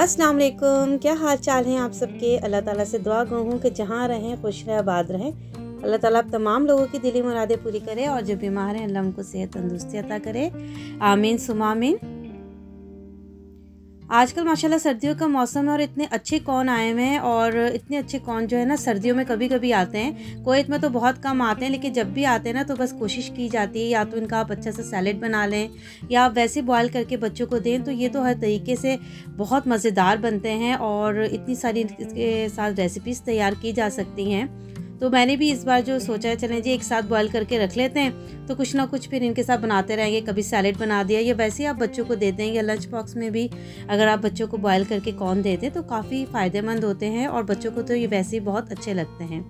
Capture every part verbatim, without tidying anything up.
अस्सलाम वालेकुम, क्या हाल चाल हैं आप सबके। अल्लाह ताला से दुआ गो हूँ कि जहाँ रहें खुश रहें, आबाद रहें। अल्लाह ताला आप तमाम लोगों की दिली मुरादें पूरी करे और जो बीमार हैं अल्लाह उनको सेहत तंदुरुस्ती अता करे, आमीन सुमा आमीन। आजकल माशाल्लाह सर्दियों का मौसम है और इतने अच्छे कौन आए हुए हैं, और इतने अच्छे कौन जो है ना सर्दियों में कभी कभी आते हैं। कोयत में तो बहुत कम आते हैं, लेकिन जब भी आते हैं ना तो बस कोशिश की जाती है या तो इनका आप अच्छा सा सैलेड बना लें या आप वैसे बॉयल करके बच्चों को दें, तो ये तो हर तरीके से बहुत मज़ेदार बनते हैं और इतनी सारी इसके साथ रेसिपीज़ तैयार की जा सकती हैं। तो मैंने भी इस बार जो सोचा है चलें जी एक साथ बॉयल करके रख लेते हैं, तो कुछ ना कुछ फिर इनके साथ बनाते रहेंगे। कभी सैलेड बना दिया या वैसे ही आप बच्चों को दे देंगे, या लंच बॉक्स में भी अगर आप बच्चों को बॉयल करके कॉर्न देते हैं तो काफ़ी फ़ायदेमंद होते हैं और बच्चों को तो ये वैसे ही बहुत अच्छे लगते हैं।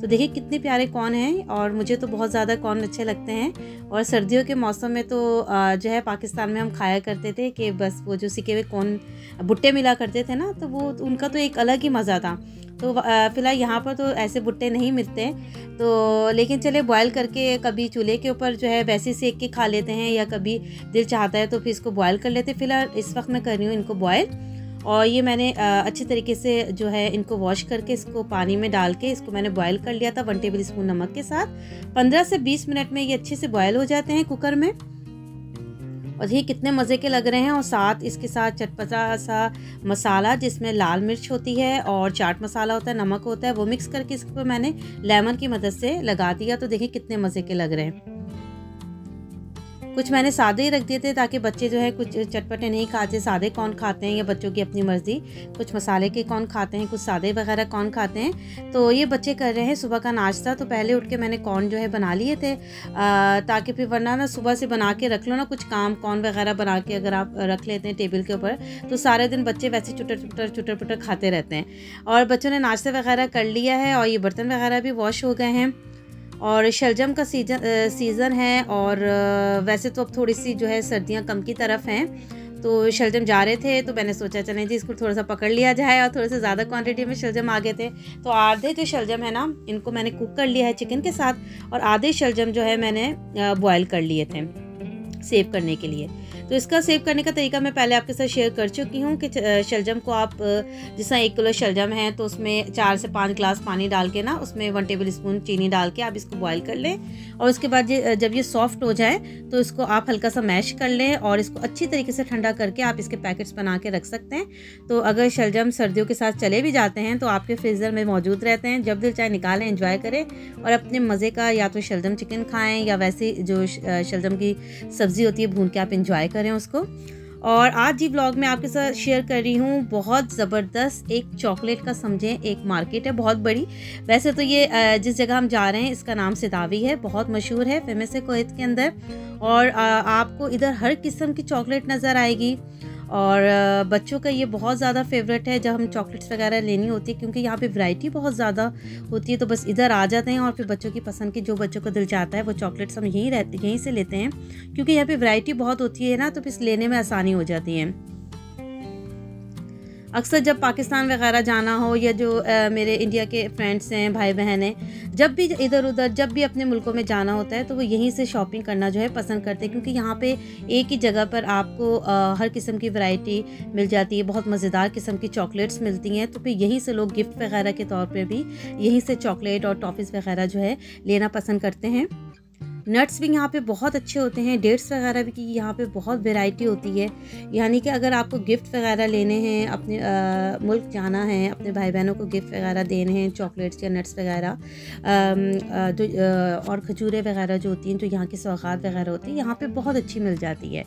तो देखिए कितने प्यारे कॉर्न हैं, और मुझे तो बहुत ज़्यादा कॉर्न अच्छे लगते हैं। और सर्दियों के मौसम में तो जो है पाकिस्तान में हम खाया करते थे कि बस वो जो सिके हुए कॉर्न भुट्टे मिला करते थे ना, तो वो उनका तो एक अलग ही मज़ा था। तो फिलहाल यहाँ पर तो ऐसे भुट्टे नहीं मिलते, तो लेकिन चले बॉयल करके कभी चूल्हे के ऊपर जो है वैसे सेक के खा लेते हैं, या कभी दिल चाहता है तो फिर इसको बॉयल कर लेते हैं। फिलहाल इस वक्त मैं कर रही हूँ इनको बॉयल, और ये मैंने अच्छे तरीके से जो है इनको वॉश करके इसको पानी में डाल के इसको मैंने बॉयल कर लिया था वन टेबल स्पून नमक के साथ। पंद्रह से बीस मिनट में ये अच्छे से बॉयल हो जाते हैं कुकर में, और ये कितने मज़े के लग रहे हैं। और साथ इसके साथ चटपटा सा मसाला जिसमें लाल मिर्च होती है और चाट मसाला होता है, नमक होता है, वो मिक्स करके इसके ऊपर मैंने लेमन की मदद से लगा दिया। तो देखिए कितने मज़े के लग रहे हैं। कुछ मैंने सादे ही रख दिए थे ताकि बच्चे जो है कुछ चटपटे नहीं खाते, सादे कौन खाते हैं, या बच्चों की अपनी मर्ज़ी, कुछ मसाले के कौन खाते हैं, कुछ सादे वगैरह कौन खाते हैं। तो ये बच्चे कर रहे हैं सुबह का नाश्ता, तो पहले उठ के मैंने कौन जो है बना लिए थे, ताकि फिर वरना ना सुबह से बना के रख लो ना, कुछ काम कौन वगैरह बना के अगर आप रख लेते हैं टेबल के ऊपर तो सारे दिन बच्चे वैसे चुटर चुटर चुटर पुटर खाते रहते हैं। और बच्चों ने नाश्ता वगैरह कर लिया है और ये बर्तन वगैरह भी वॉश हो गए हैं, और शलजम का सीजन सीज़न है। और वैसे तो अब थोड़ी सी जो है सर्दियां कम की तरफ हैं, तो शलजम जा रहे थे तो मैंने सोचा चलें जी इसको थोड़ा सा पकड़ लिया जाए, और थोड़े से ज़्यादा क्वांटिटी में शलजम आ गए थे। तो आधे जो शलजम है ना इनको मैंने कुक कर लिया है चिकन के साथ, और आधे शलजम जो है मैंने बॉयल कर लिए थे सेव करने के लिए। तो इसका सेव करने का तरीका मैं पहले आपके साथ शेयर कर चुकी हूँ कि शलजम को आप जिस तरह एक किलो शलजम है तो उसमें चार से पाँच गिलास पानी डाल के ना उसमें वन टेबल स्पून चीनी डाल के आप इसको बॉयल कर लें, और उसके बाद जब ये सॉफ्ट हो जाए तो इसको आप हल्का सा मैश कर लें, और इसको अच्छी तरीके से ठंडा करके आप इसके पैकेट्स बना के रख सकते हैं। तो अगर शलजम सर्दियों के साथ चले भी जाते हैं तो आपके फ्रीज़र में मौजूद रहते हैं, जब दिल चाहे निकालें, एंजॉय करें और अपने मज़े का या तो शलजम चिकन खाएँ या वैसे जो शलजम की सब्ज़ी होती है भून के आप एंजॉय करें उसको। और आज जी ब्लॉग में आपके साथ शेयर कर रही हूँ बहुत ज़बरदस्त एक चॉकलेट का, समझें एक मार्केट है बहुत बड़ी। वैसे तो ये जिस जगह हम जा रहे हैं इसका नाम सिदावी है, बहुत मशहूर है, फेमस है कुवैत के अंदर। और आपको इधर हर किस्म की चॉकलेट नज़र आएगी, और बच्चों का ये बहुत ज़्यादा फेवरेट है जब हम चॉकलेट्स वगैरह लेनी होती है, क्योंकि यहाँ पे वैरायटी बहुत ज़्यादा होती है। तो बस इधर आ जाते हैं और फिर बच्चों की पसंद की, जो बच्चों को दिल चाहता है वो चॉकलेट्स हम यहीं रहते यहीं से लेते हैं, क्योंकि यहाँ पे वैरायटी बहुत होती है ना, तो फिर लेने में आसानी हो जाती है। अक्सर जब पाकिस्तान वगैरह जाना हो, या जो आ, मेरे इंडिया के फ्रेंड्स हैं, भाई बहन हैं, जब भी इधर उधर जब भी अपने मुल्कों में जाना होता है तो वो यहीं से शॉपिंग करना जो है पसंद करते हैं, क्योंकि यहाँ पे एक ही जगह पर आपको आ, हर किस्म की वैरायटी मिल जाती है, बहुत मज़ेदार किस्म की चॉकलेट्स मिलती हैं। तो फिर यहीं से लोग गिफ्ट वगैरह के तौर पर भी यहीं से चॉकलेट और टॉफ़ीज़ वगैरह जो है लेना पसंद करते हैं। नट्स भी यहाँ पे बहुत अच्छे होते हैं, डेट्स वगैरह भी की यहाँ पे बहुत वैरायटी होती है। यानी कि अगर आपको गिफ्ट वगैरह लेने हैं, अपने आ, मुल्क जाना है, अपने भाई बहनों को गिफ्ट वगैरह देने हैं, चॉकलेट्स या नट्स वगैरह जो आ, और खजूरें वगैरह जो होती हैं, जो यहाँ की सौगात वगैरह होती है, यहाँ पे बहुत अच्छी मिल जाती है।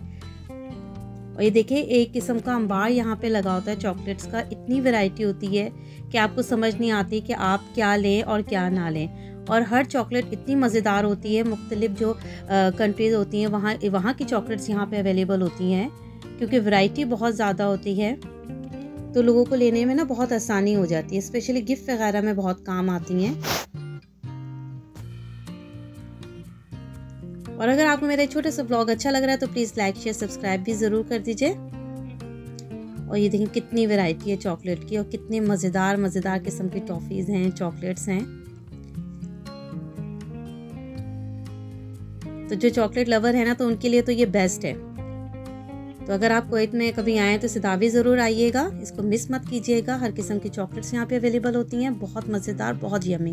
और ये देखिए एक किस्म का अंबार यहाँ पे लगा होता है चॉकलेट्स का, इतनी वैरायटी होती है कि आपको समझ नहीं आती कि आप क्या लें और क्या ना लें। और हर चॉकलेट इतनी मज़ेदार होती है, मुख्तलिफ जो कंट्रीज़ होती हैं वहाँ वहाँ की चॉकलेट्स यहाँ पे अवेलेबल होती हैं, क्योंकि वैरायटी बहुत ज़्यादा होती है तो लोगों को लेने में ना बहुत आसानी हो जाती है, स्पेशली गिफ्ट वगैरह में बहुत काम आती हैं। और अगर आपको मेरा छोटा सा ब्लॉग अच्छा लग रहा है तो प्लीज़ लाइक शेयर सब्सक्राइब भी ज़रूर कर दीजिए। और ये देखिए कितनी वैरायटी है चॉकलेट की, और कितने मज़ेदार मज़ेदार किस्म की टॉफ़ीज़ हैं, चॉकलेट्स हैं। तो जो चॉकलेट लवर है ना तो उनके लिए तो ये बेस्ट है। तो अगर आप कुवैत में कभी आएँ तो सिदावी ज़रूर आइएगा, इसको मिस मत कीजिएगा। हर किस्म की चॉकलेट्स यहाँ पे अवेलेबल होती हैं, बहुत मज़ेदार, बहुत यमी।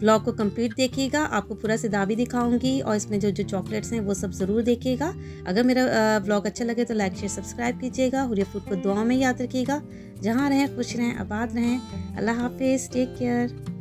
ब्लॉग को कंप्लीट देखिएगा, आपको पूरा सिदावी दिखाऊंगी और इसमें जो जो चॉकलेट्स हैं वो सब ज़रूर देखिएगा। अगर मेरा ब्लॉग अच्छा लगे तो लाइक शेयर सब्सक्राइब कीजिएगा। हुरिया फूड को दुआ में याद रखिएगा। जहाँ रहें खुश रहें, आबाद रहें। अल्लाह हाफिज़, टेक केयर।